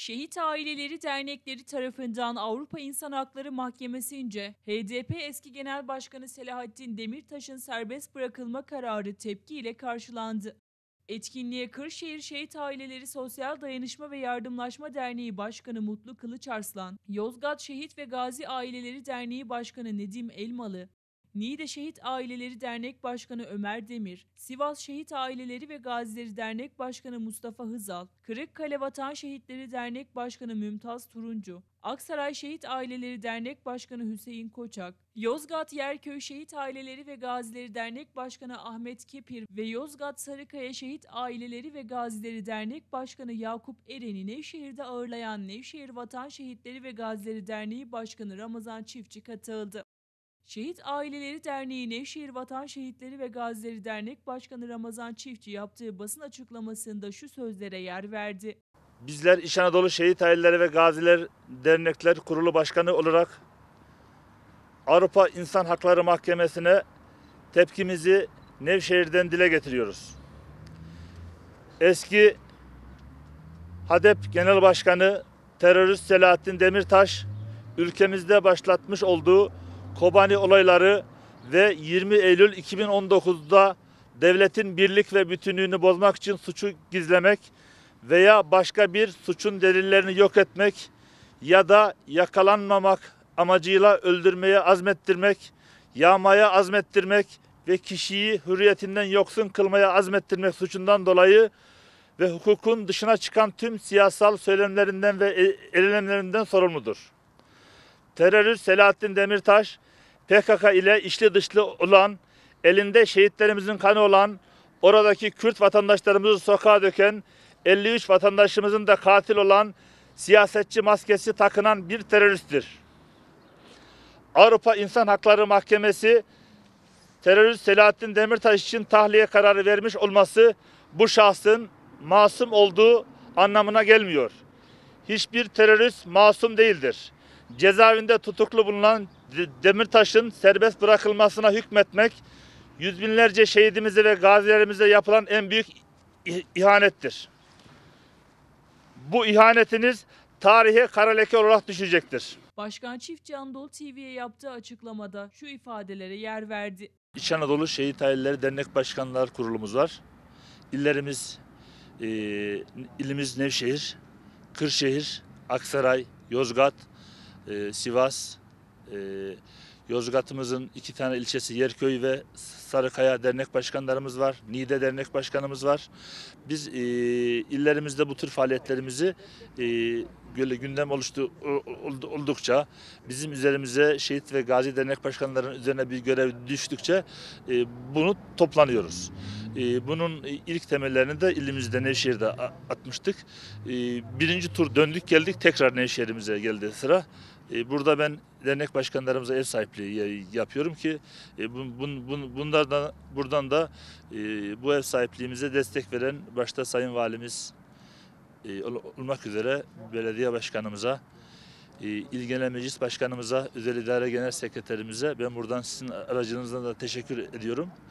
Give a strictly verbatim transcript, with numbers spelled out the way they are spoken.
Şehit Aileleri Dernekleri tarafından Avrupa İnsan Hakları Mahkemesi'nce H D P eski Genel Başkanı Selahattin Demirtaş'ın serbest bırakılma kararı tepkiyle karşılandı. Etkinliğe Kırşehir Şehit Aileleri Sosyal Dayanışma ve Yardımlaşma Derneği Başkanı Mutlu Kılıçarslan, Yozgat Şehit ve Gazi Aileleri Derneği Başkanı Nedim Elmalı, Niğde Şehit Aileleri Dernek Başkanı Ömer Demir, Sivas Şehit Aileleri ve Gazileri Dernek Başkanı Mustafa Hızal, Kırıkkale Vatan Şehitleri Dernek Başkanı Mümtaz Turuncu, Aksaray Şehit Aileleri Dernek Başkanı Hüseyin Koçak, Yozgat Yerköy Şehit Aileleri ve Gazileri Dernek Başkanı Ahmet Kepir ve Yozgat Sarıkaya Şehit Aileleri ve Gazileri Dernek Başkanı Yakup Eren'i Nevşehir'de ağırlayan Nevşehir Vatan Şehitleri ve Gazileri Derneği Başkanı Ramazan Çiftçi katıldı. Şehit Aileleri Derneği Nevşehir Vatan Şehitleri ve Gazileri Dernek Başkanı Ramazan Çiftçi yaptığı basın açıklamasında şu sözlere yer verdi. Bizler İç Anadolu Şehit Aileleri ve Gaziler Dernekler Kurulu Başkanı olarak Avrupa İnsan Hakları Mahkemesi'ne tepkimizi Nevşehir'den dile getiriyoruz. Eski H D P Genel Başkanı terörist Selahattin Demirtaş ülkemizde başlatmış olduğu Kobani olayları ve yirmi Eylül iki bin on dokuz'da devletin birlik ve bütünlüğünü bozmak için suçu gizlemek veya başka bir suçun delillerini yok etmek ya da yakalanmamak amacıyla öldürmeye azmettirmek, yağmaya azmettirmek ve kişiyi hürriyetinden yoksun kılmaya azmettirmek suçundan dolayı ve hukukun dışına çıkan tüm siyasal söylemlerinden ve eylemlerinden sorumludur. Terörist Selahattin Demirtaş, P K K ile içli dışlı olan, elinde şehitlerimizin kanı olan, oradaki Kürt vatandaşlarımızı sokağa döken, elli üç vatandaşımızın da katil olan, siyasetçi maskesi takınan bir teröristtir. Avrupa İnsan Hakları Mahkemesi, terörist Selahattin Demirtaş için tahliye kararı vermiş olması, bu şahsın masum olduğu anlamına gelmiyor. Hiçbir terörist masum değildir. Cezaevinde tutuklu bulunan Demirtaş'ın serbest bırakılmasına hükmetmek, yüz binlerce şehidimize ve gazilerimize yapılan en büyük ihanettir. Bu ihanetiniz tarihe kara leke olarak düşecektir. Başkan Çiftçi Anadolu T V'ye yaptığı açıklamada şu ifadelere yer verdi. İç Anadolu Şehit Aileleri Dernek Başkanlar Kurulumuz var. İllerimiz, e, ilimiz Nevşehir, Kırşehir, Aksaray, Yozgat, Sivas, Yozgat'ımızın iki tane ilçesi Yerköy ve Sarıkaya dernek başkanlarımız var. Niğde dernek başkanımız var. Biz illerimizde bu tür faaliyetlerimizi böyle gündem oluştu, oldukça bizim üzerimize şehit ve gazi dernek başkanlarının üzerine bir görev düştükçe bunu toplanıyoruz. Bunun ilk temellerini de ilimizde Nevşehir'de atmıştık. Birinci tur döndük geldik, tekrar Nevşehir'imize geldi sıra. Burada ben dernek başkanlarımıza ev sahipliği yapıyorum ki bunlardan buradan da bu ev sahipliğimize destek veren başta Sayın Valimiz olmak üzere belediye başkanımıza, İl Genel Meclis Başkanımıza, Özel İdare Genel Sekreterimize ben buradan sizin aracınızdan da teşekkür ediyorum.